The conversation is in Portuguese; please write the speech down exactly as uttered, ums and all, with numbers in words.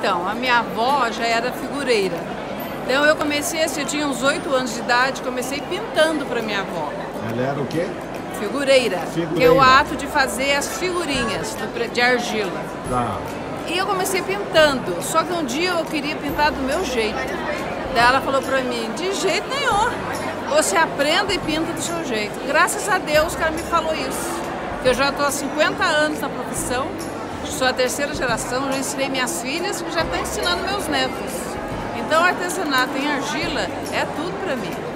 Então, a minha avó já era figureira. Então eu comecei, eu tinha uns oito anos de idade, comecei pintando para minha avó. Ela era o quê? Figureira. Figureira. Que é o ato de fazer as figurinhas de argila. Ah. E eu comecei pintando, só que um dia eu queria pintar do meu jeito. Daí ela falou para mim, de jeito nenhum, você aprenda e pinta do seu jeito. Graças a Deus que ela me falou isso. Eu já estou há cinquenta anos na profissão, sou a terceira geração, já ensinei minhas filhas e já estou ensinando meus netos. Então, artesanato em argila é tudo para mim.